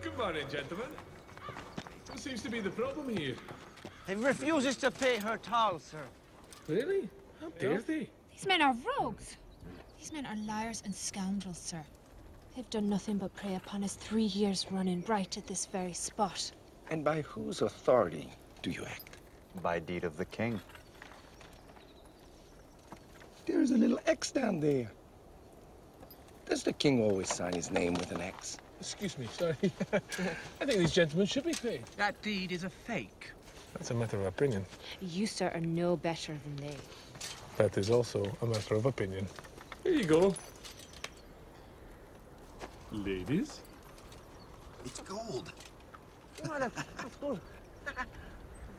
Good morning, gentlemen. What seems to be the problem here? He refuses to pay her toll, sir. Really? How dare they? These men are rogues. These men are liars and scoundrels, sir. They've done nothing but prey upon us 3 years running, right at this very spot. And by whose authority do you act? By deed of the king. There's a little X down there. Does the king always sign his name with an X? Excuse me, sorry. I think these gentlemen should be paid. That deed is a fake. That's a matter of opinion. You, sir, are no better than they. That is also a matter of opinion. Here you go. Ladies? It's gold.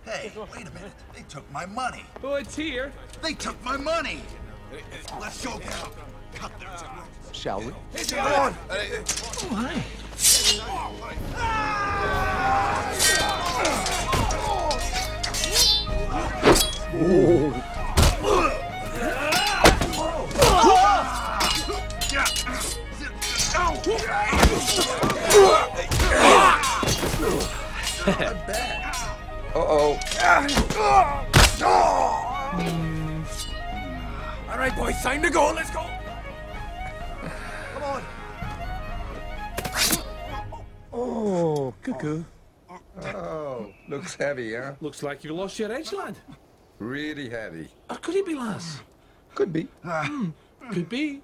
Hey, wait a minute. They took my money. Oh, it's here. They took my money. Let's go cut their throats. Shall we? Hey, come on. Why? Oh. Uh-oh. All right, boys, time to go. Let's go. Come on. Oh, cuckoo. Oh, looks heavy, huh? Looks like you lost your edge, lad. Really heavy. Or could it be, lass? Could be. Could be.